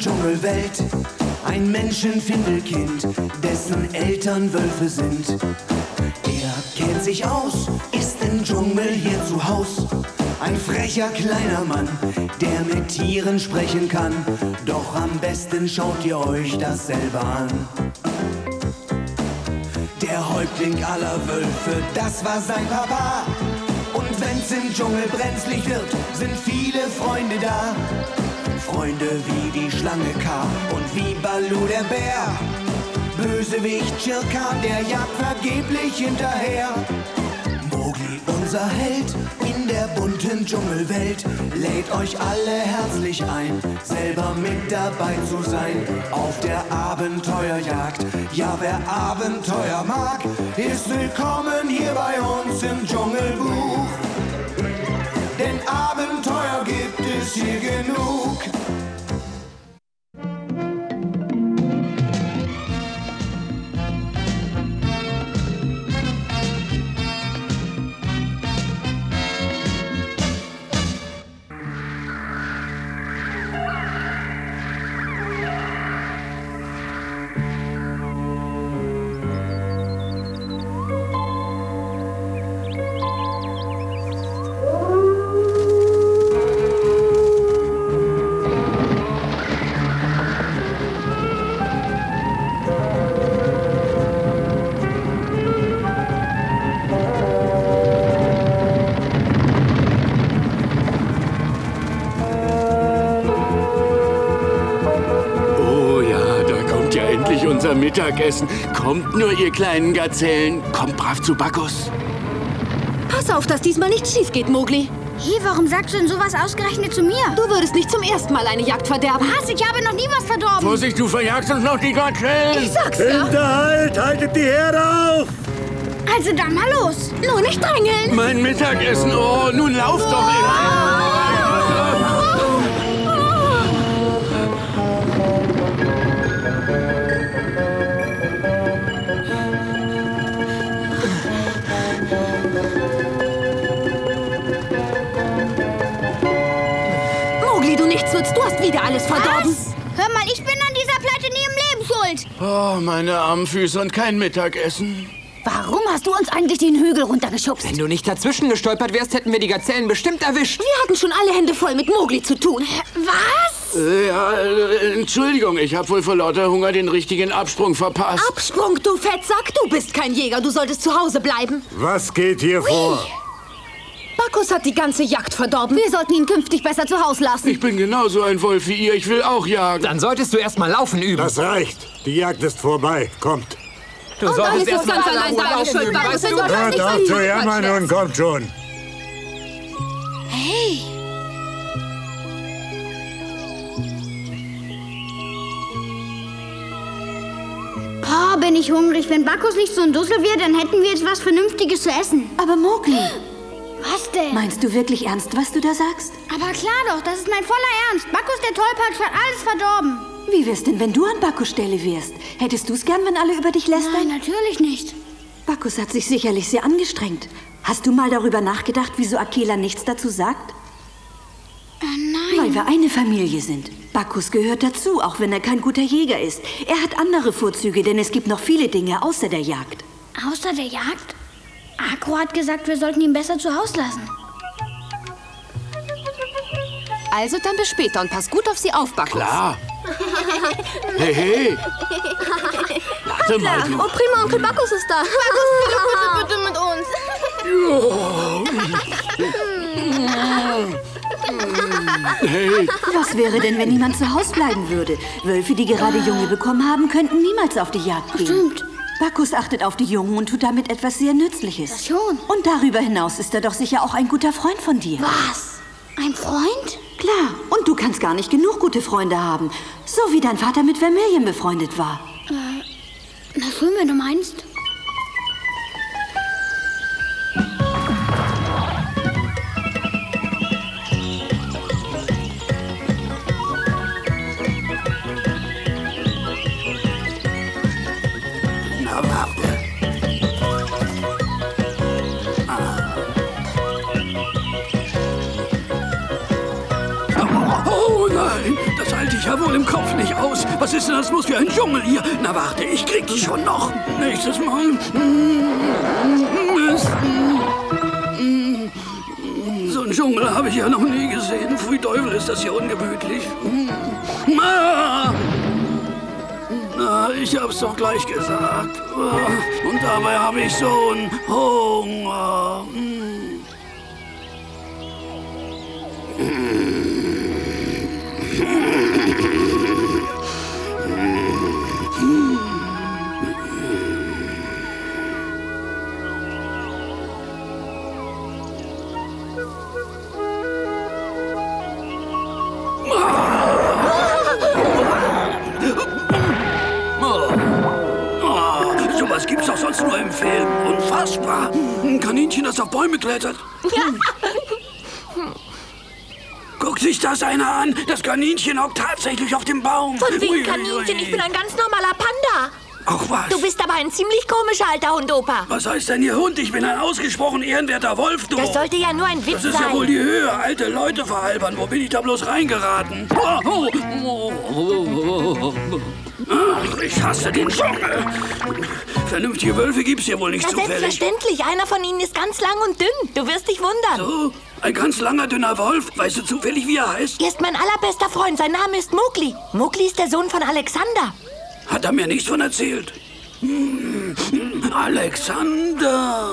Dschungelwelt, ein Menschenfindelkind, dessen Eltern Wölfe sind. Er kennt sich aus, ist im Dschungel hier zu Haus. Ein frecher kleiner Mann, der mit Tieren sprechen kann. Doch am besten schaut ihr euch das selber an. Der Häuptling aller Wölfe, das war sein Papa. Und wenn's im Dschungel brenzlig wird, sind viele Freunde da. Freunde wie die Schlange K und wie Baloo der Bär. Bösewicht Chirka, der jagt vergeblich hinterher. Mowgli, unser Held in der bunten Dschungelwelt, lädt euch alle herzlich ein, selber mit dabei zu sein. Auf der Abenteuerjagd, ja wer Abenteuer mag, ist willkommen hier bei uns im Dschungelbuch. Denn Abenteuer gibt es hier genug. Mittagessen. Kommt nur, ihr kleinen Gazellen. Kommt brav zu Bacchus. Pass auf, dass diesmal nichts schief geht, Mowgli. Hey, warum sagst du denn sowas ausgerechnet zu mir? Du würdest nicht zum ersten Mal eine Jagd verderben. Was? Ich habe noch nie was verdorben. Vorsicht, du verjagst uns noch die Gazellen. Ich sag's ja. Hinterhalt, haltet die Herde auf. Also dann mal los. Nur nicht drängeln. Mein Mittagessen, oh, nun lauft doch in. Du hast wieder alles verdorben. Was? Hör mal, ich bin an dieser Pleite nie im Leben schuld. Oh, meine armen Füße und kein Mittagessen. Warum hast du uns eigentlich den Hügel runtergeschubst? Wenn du nicht dazwischen gestolpert wärst, hätten wir die Gazellen bestimmt erwischt. Wir hatten schon alle Hände voll mit Mowgli zu tun. Was? Ja, Entschuldigung, ich habe wohl vor lauter Hunger den richtigen Absprung verpasst. Absprung, du Fettsack, du bist kein Jäger, du solltest zu Hause bleiben. Was geht hier vor? Bacchus hat die ganze Jagd verdorben. Wir sollten ihn künftig besser zu Hause lassen. Ich bin genauso ein Wolf wie ihr. Ich will auch jagen. Dann solltest du erst mal laufen üben. Das reicht. Die Jagd ist vorbei. Kommt. Du und solltest erst mal laufen üben. Hört auf zu jammern und kommt schon. Hey. Boah, bin ich hungrig. Wenn Bacchus nicht so ein Dussel wäre, dann hätten wir jetzt was Vernünftiges zu essen. Aber Mowgli... Was denn? Meinst du wirklich ernst, was du da sagst? Aber klar doch, das ist mein voller Ernst. Bacchus, der Tollpatsch, hat alles verdorben. Wie wär's denn, wenn du an Bacchus Stelle wärst? Hättest du's gern, wenn alle über dich lästern? Nein, natürlich nicht. Bacchus hat sich sicherlich sehr angestrengt. Hast du mal darüber nachgedacht, wieso Akela nichts dazu sagt? Nein. Weil wir eine Familie sind. Bacchus gehört dazu, auch wenn er kein guter Jäger ist. Er hat andere Vorzüge, denn es gibt noch viele Dinge außer der Jagd. Außer der Jagd? Akru hat gesagt, wir sollten ihn besser zu Hause lassen. Also dann bis später und pass gut auf sie auf, Bacchus. Klar. Hey, hey. Warte mal. Du. Oh, prima, Onkel Bacchus ist da. Bacchus, bitte, bitte mit uns. Hey. Was wäre denn, wenn niemand zu Hause bleiben würde? Wölfe, die gerade Junge bekommen haben, könnten niemals auf die Jagd gehen. Stimmt. Bacchus achtet auf die Jungen und tut damit etwas sehr Nützliches. Das schon. Und darüber hinaus ist er doch sicher auch ein guter Freund von dir. Was? Ein Freund? Klar. Und du kannst gar nicht genug gute Freunde haben. So wie dein Vater mit Vermillion befreundet war. Na schön, wenn du meinst. Chirka wohl im Kopf nicht aus. Was ist denn das bloß für ein Dschungel hier? Na warte, ich krieg dich schon noch. Nächstes Mal. So einen Dschungel habe ich ja noch nie gesehen. Pfui Teufel, ist das hier ungemütlich. Na, ich hab's doch gleich gesagt. Und dabei habe ich so einen Hunger. Sowas gibt's doch sonst nur im Film. Unfassbar. Ein Kaninchen, das auf Bäume klettert. Guckt sich das einer an? Das Kaninchen hockt tatsächlich auf dem Baum. Von wegen Kaninchen, ich bin ein ganz normaler Panda. Ach was? Du bist aber ein ziemlich komischer alter Hund, Opa. Was heißt denn hier Hund? Ich bin ein ausgesprochen ehrenwerter Wolf, du. Das sollte ja nur ein Witz sein. Das ist ja wohl die Höhe. Alte Leute veralbern. Wo bin ich da bloß reingeraten? Ach, ich hasse den Dschungel. Vernünftige Wölfe gibt's hier wohl nicht zufällig. Selbstverständlich. Einer von ihnen ist ganz lang und dünn. Du wirst dich wundern. So? Ein ganz langer, dünner Wolf. Weißt du zufällig, wie er heißt? Er ist mein allerbester Freund. Sein Name ist Mowgli. Mowgli ist der Sohn von Alexander. Hat er mir nichts von erzählt. Alexander.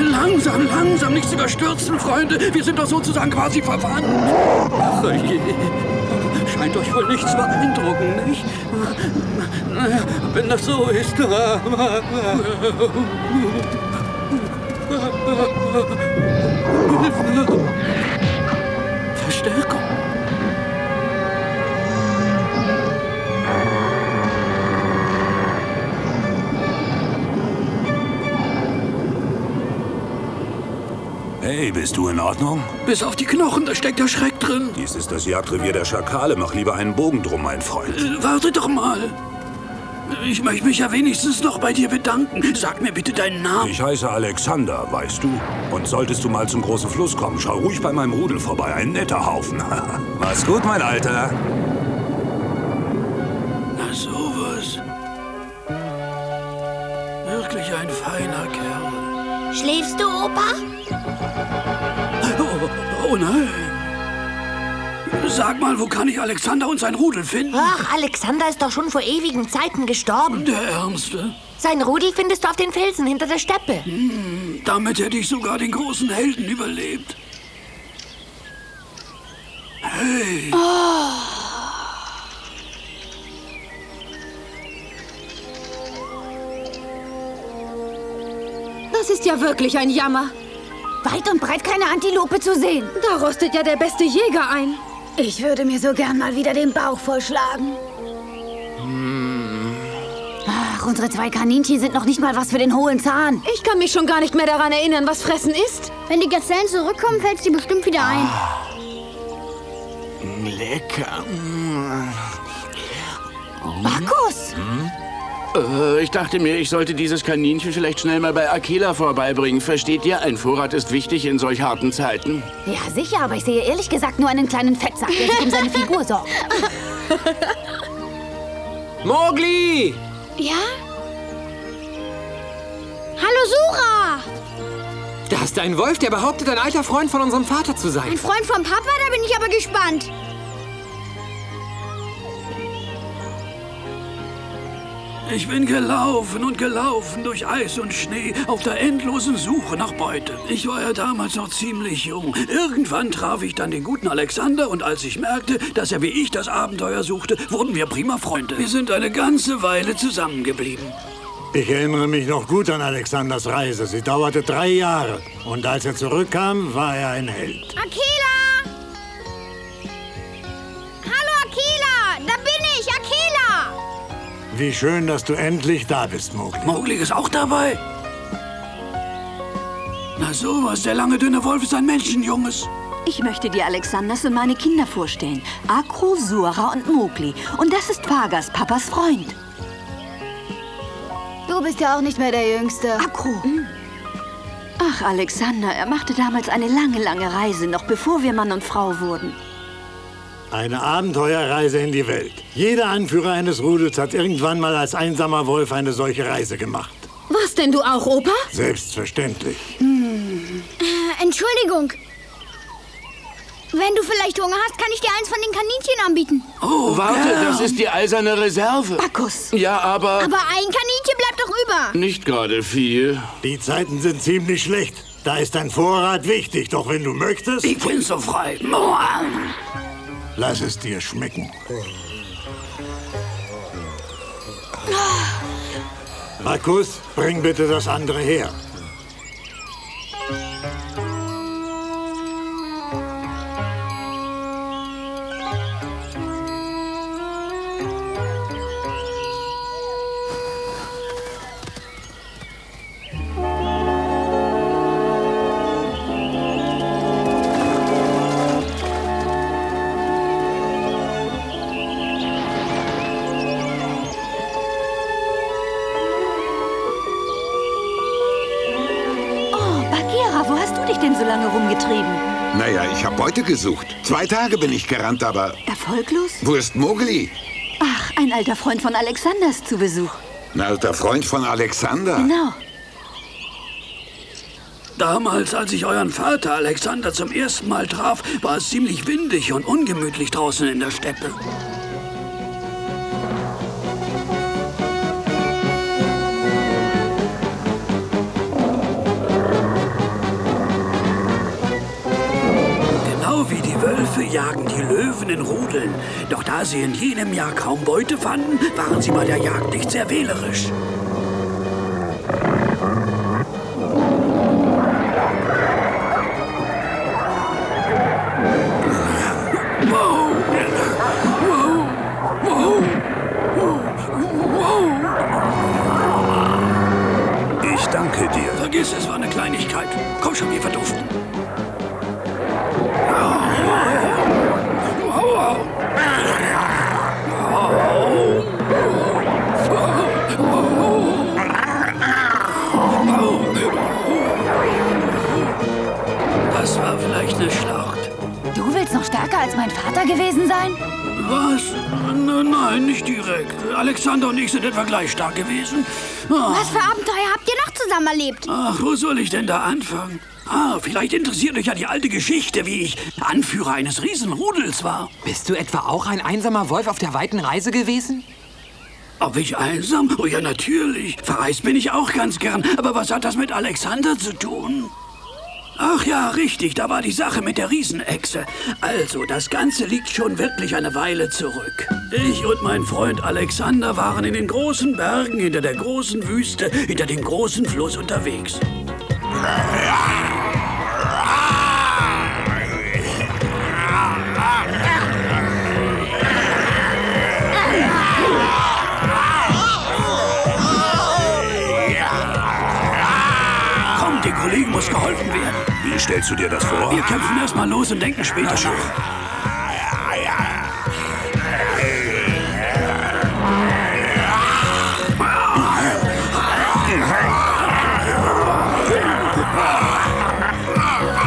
Langsam, langsam, nichts überstürzen, Freunde. Wir sind doch sozusagen quasi verwandt. Ach je. Scheint euch wohl nichts beeindrucken, nicht? Wenn das so ist. Verstärkung. Hey, bist du in Ordnung? Bis auf die Knochen, da steckt der Schreck drin. Dies ist das Jagdrevier der Schakale. Mach lieber einen Bogen drum, mein Freund. Warte doch mal. Ich möchte mich ja wenigstens noch bei dir bedanken. Sag mir bitte deinen Namen. Ich heiße Alexander, weißt du? Und solltest du mal zum großen Fluss kommen, schau ruhig bei meinem Rudel vorbei. Ein netter Haufen. Mach's gut, mein Alter. Na sowas. Wirklich ein feiner Kerl. Schläfst du, Opa? Oh nein. Sag mal, wo kann ich Alexander und sein Rudel finden? Ach, Alexander ist doch schon vor ewigen Zeiten gestorben. Der Ärmste. Sein Rudel findest du auf den Felsen hinter der Steppe. Hm, damit hätte ich sogar den großen Helden überlebt. Hey. Oh. Das ist ja wirklich ein Jammer. Weit und breit keine Antilope zu sehen. Da rostet ja der beste Jäger ein. Ich würde mir so gern mal wieder den Bauch vollschlagen. Ach, unsere zwei Kaninchen sind noch nicht mal was für den hohlen Zahn. Ich kann mich schon gar nicht mehr daran erinnern, was Fressen ist. Wenn die Gazellen zurückkommen, fällt sie bestimmt wieder ein. Ah, lecker. Markus! Hm? Ich dachte mir, ich sollte dieses Kaninchen vielleicht schnell mal bei Akela vorbeibringen. Versteht ihr? Ein Vorrat ist wichtig in solch harten Zeiten. Ja, sicher, aber ich sehe ehrlich gesagt nur einen kleinen Fettsack, der sich um seine Figur sorgt. Mowgli! Ja? Hallo, Sura! Da ist ein Wolf, der behauptet, ein alter Freund von unserem Vater zu sein. Ein Freund von Papa? Da bin ich aber gespannt. Ich bin gelaufen und gelaufen durch Eis und Schnee auf der endlosen Suche nach Beute. Ich war ja damals noch ziemlich jung. Irgendwann traf ich dann den guten Alexander und als ich merkte, dass er wie ich das Abenteuer suchte, wurden wir prima Freunde. Wir sind eine ganze Weile zusammengeblieben. Ich erinnere mich noch gut an Alexanders Reise. Sie dauerte 3 Jahre. Und als er zurückkam, war er ein Held. Akela! Hallo, Akela! Da bin ich, Akela! Wie schön, dass du endlich da bist, Mowgli. Mowgli ist auch dabei? Na sowas, der lange, dünne Wolf ist ein Menschenjunges. Ich möchte dir Alexanders und meine Kinder vorstellen. Akru, Sura und Mowgli. Und das ist Vargas, Papas Freund. Du bist ja auch nicht mehr der Jüngste. Akru. Mhm. Ach, Alexander, er machte damals eine lange, lange Reise, noch bevor wir Mann und Frau wurden. Eine Abenteuerreise in die Welt. Jeder Anführer eines Rudels hat irgendwann mal als einsamer Wolf eine solche Reise gemacht. Was denn, du auch, Opa? Selbstverständlich. Entschuldigung. Wenn du vielleicht Hunger hast, kann ich dir eins von den Kaninchen anbieten. Oh, warte, das ist die eiserne Reserve. Bacchus. Ja, aber... Aber ein Kaninchen bleibt doch über. Nicht gerade viel. Die Zeiten sind ziemlich schlecht. Da ist ein Vorrat wichtig. Doch wenn du möchtest... Ich bin so frei. Lass es dir schmecken. Bacchus, bring bitte das andere her. Gesucht. 2 Tage bin ich gerannt, aber... Erfolglos? Wo ist Mowgli? Ach, ein alter Freund von Alexander ist zu Besuch. Ein alter Freund von Alexander? Genau. Damals, als ich euren Vater Alexander zum ersten Mal traf, war es ziemlich windig und ungemütlich draußen in der Steppe. Jagen die Löwen in Rudeln. Doch da sie in jenem Jahr kaum Beute fanden, waren sie bei der Jagd nicht sehr wählerisch. Ich danke dir. Vergiss, es war eine Kleinigkeit. Komm schon, wir verduften. Das war vielleicht eine Schlacht. Du willst noch stärker als mein Vater gewesen sein? Was? Nein, nicht direkt. Alexander und ich sind etwa gleich stark gewesen. Ah. Was für Abenteuer habt ihr noch zusammen erlebt? Ach, wo soll ich denn da anfangen? Ah, vielleicht interessiert euch ja die alte Geschichte, wie ich Anführer eines Riesenrudels war. Bist du etwa auch ein einsamer Wolf auf der weiten Reise gewesen? Ob ich einsam? Oh ja, natürlich. Verreist bin ich auch ganz gern. Aber was hat das mit Alexander zu tun? Ach ja, richtig, da war die Sache mit der Riesenechse. Also, das Ganze liegt schon wirklich eine Weile zurück. Ich und mein Freund Alexander waren in den großen Bergen, hinter der großen Wüste, hinter dem großen Fluss unterwegs. Kommt, den Kollegen muss geholfen werden. Wie stellst du dir das vor? Wir kämpfen erst mal los und denken später nach.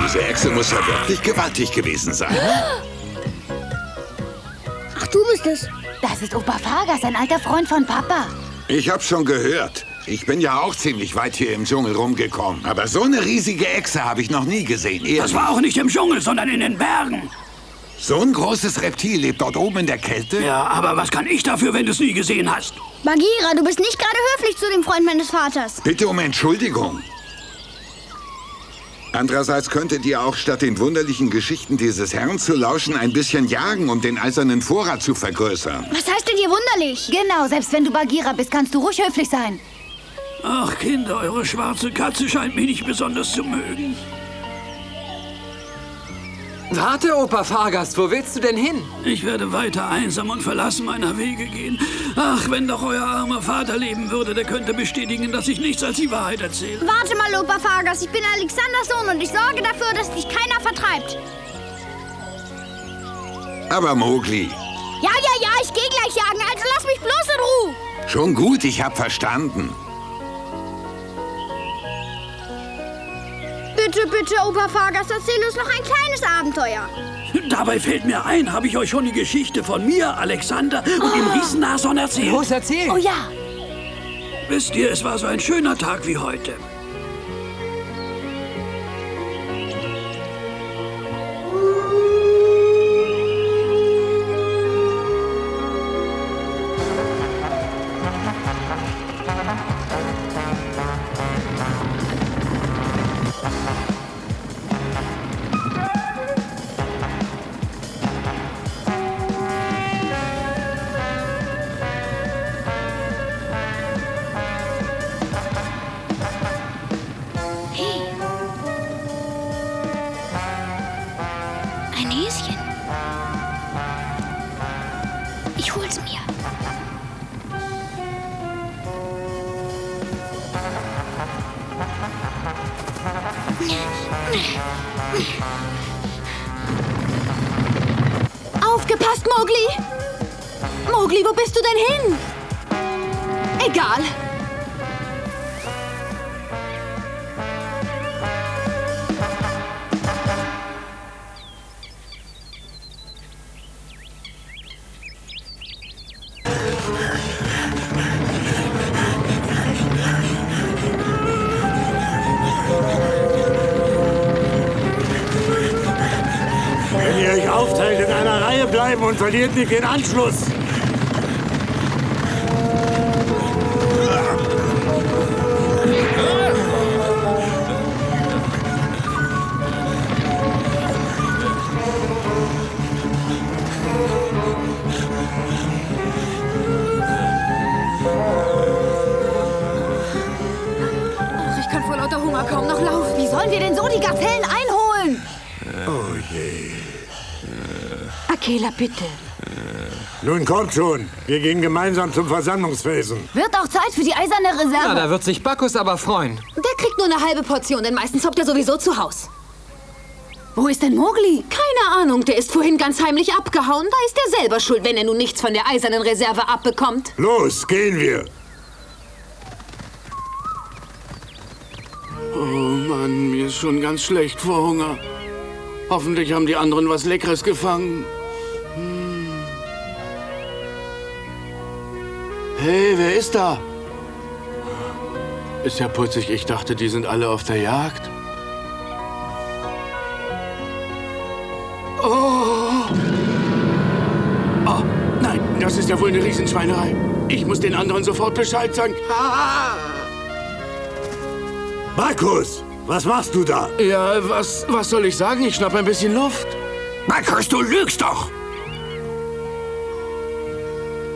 Diese Echse muss ja wirklich gewaltig gewesen sein. Ach, du bist es. Das ist Opa Fargas, ein alter Freund von Papa. Ich hab's schon gehört. Ich bin ja auch ziemlich weit hier im Dschungel rumgekommen. Aber so eine riesige Echse habe ich noch nie gesehen. Das war auch nicht im Dschungel, sondern in den Bergen. So ein großes Reptil lebt dort oben in der Kälte? Ja, aber was kann ich dafür, wenn du es nie gesehen hast? Bagheera, du bist nicht gerade höflich zu dem Freund meines Vaters. Bitte um Entschuldigung. Andererseits könntet ihr auch, statt den wunderlichen Geschichten dieses Herrn zu lauschen, ein bisschen jagen, um den eisernen Vorrat zu vergrößern. Was heißt denn hier wunderlich? Genau, selbst wenn du Bagheera bist, kannst du ruhig höflich sein. Ach, Kinder, eure schwarze Katze scheint mich nicht besonders zu mögen. Warte, Opa Fargas, wo willst du denn hin? Ich werde weiter einsam und verlassen meiner Wege gehen. Ach, wenn doch euer armer Vater leben würde, der könnte bestätigen, dass ich nichts als die Wahrheit erzähle. Warte mal, Opa Fargas, ich bin Alexanders Sohn und ich sorge dafür, dass dich keiner vertreibt. Aber Mowgli... Ja, ich gehe gleich jagen, also lass mich bloß in Ruhe. Schon gut, ich hab verstanden. Bitte, Opa Fargas, erzähl uns noch ein kleines Abenteuer. Dabei fällt mir ein, habe ich euch schon die Geschichte von mir, Alexander und dem Riesennashorn erzählt? Los, erzähl! Oh ja! Wisst ihr, es war so ein schöner Tag wie heute. Aufgepasst, Mowgli! Mowgli, wo bist du denn hin? Egal. Und verliert nicht den Anschluss. Ach, ich kann vor lauter Hunger kaum noch laufen. Wie sollen wir denn so die Gazellen einholen? Oh je. Akela, bitte. Nun kommt schon. Wir gehen gemeinsam zum Versammlungsfelsen. Wird auch Zeit für die eiserne Reserve. Ja, da wird sich Bacchus aber freuen. Der kriegt nur eine halbe Portion, denn meistens hockt er sowieso zu Haus. Wo ist denn Mowgli? Keine Ahnung, der ist vorhin ganz heimlich abgehauen. Da ist er selber schuld, wenn er nun nichts von der eisernen Reserve abbekommt. Los, gehen wir. Oh Mann, mir ist schon ganz schlecht vor Hunger. Hoffentlich haben die anderen was Leckeres gefangen. Hey, wer ist da? Ist ja putzig, ich dachte, die sind alle auf der Jagd. Oh! Oh, nein, das ist ja wohl eine Riesenschweinerei. Ich muss den anderen sofort Bescheid sagen. Ah! Markus! Was machst du da? Ja, was soll ich sagen? Ich schnapp ein bisschen Luft. Bacchus, du lügst doch!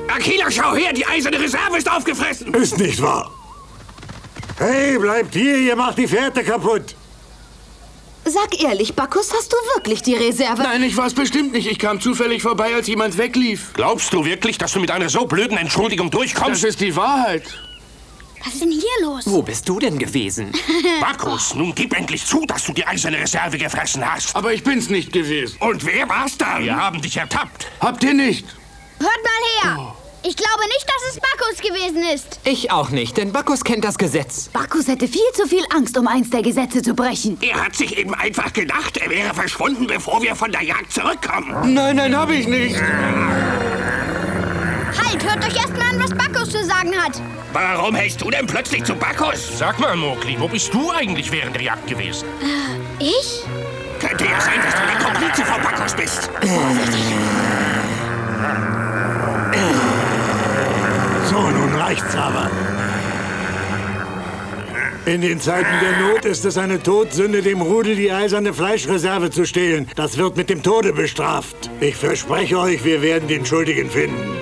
Akela, schau her! Die eiserne Reserve ist aufgefressen! Ist nicht wahr! Hey, bleibt hier! Ihr macht die Fährte kaputt! Sag ehrlich, Bacchus, hast du wirklich die Reserve? Nein, ich war's bestimmt nicht. Ich kam zufällig vorbei, als jemand weglief. Glaubst du wirklich, dass du mit einer so blöden Entschuldigung durchkommst? Das ist die Wahrheit. Was ist denn hier los? Wo bist du denn gewesen? Bacchus, nun gib endlich zu, dass du die eiserne Reserve gefressen hast. Aber ich bin's nicht gewesen. Und wer war's dann? Wir haben dich ertappt. Habt ihr nicht? Hört mal her. Oh. Ich glaube nicht, dass es Bacchus gewesen ist. Ich auch nicht, denn Bacchus kennt das Gesetz. Bacchus hätte viel zu viel Angst, um eins der Gesetze zu brechen. Er hat sich eben einfach gedacht, er wäre verschwunden, bevor wir von der Jagd zurückkommen. Nein, nein, hab ich nicht. Halt, hört euch erst mal an, was Bacchus zu sagen hat. Warum hältst du denn plötzlich zu Bacchus? Sag mal, Mowgli, wo bist du eigentlich während der Jagd gewesen? Ich? Könnte ja sein, dass du der Komplize von Bacchus bist. So, nun reicht's aber. In den Zeiten der Not ist es eine Todsünde, dem Rudel die eiserne Fleischreserve zu stehlen. Das wird mit dem Tode bestraft. Ich verspreche euch, wir werden den Schuldigen finden.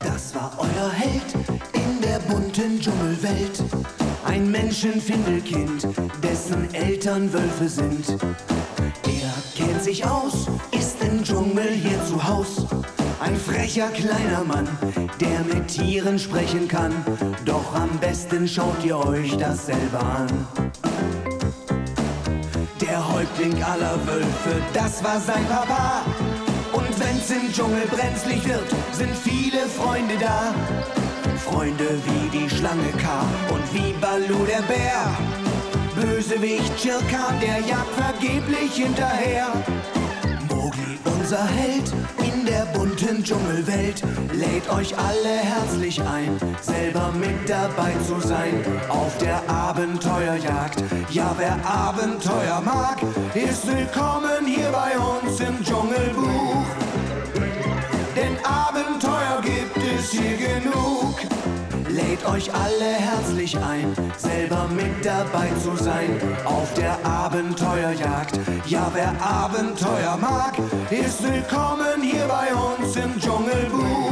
Das war euer Held in der bunten Dschungelwelt. Ein Menschenfindelkind, dessen Eltern Wölfe sind. Er kennt sich aus, ist im Dschungel hier zu Haus. Ein frecher kleiner Mann, der mit Tieren sprechen kann. Doch am besten schaut ihr euch das selber an. der Häuptling aller Wölfe, das war sein Papa. Und wenn's im Dschungel brenzlig wird, sind viele Freunde da. Freunde wie die Schlange K und wie Baloo der Bär. Bösewicht Chirka, der jagt vergeblich hinterher. Mowgli, unser Held in der bunten Dschungelwelt, lädt euch alle herzlich ein, selber mit dabei zu sein. Auf der Abenteuerjagd, ja wer Abenteuer mag, ist willkommen hier bei uns im Dschungelbuch. Denn Abenteuer gibt es hier genug. Lädt euch alle herzlich ein, selber mit dabei zu sein. Auf der Abenteuerjagd, ja wer Abenteuer mag, ist willkommen hier bei uns im Dschungelbuch.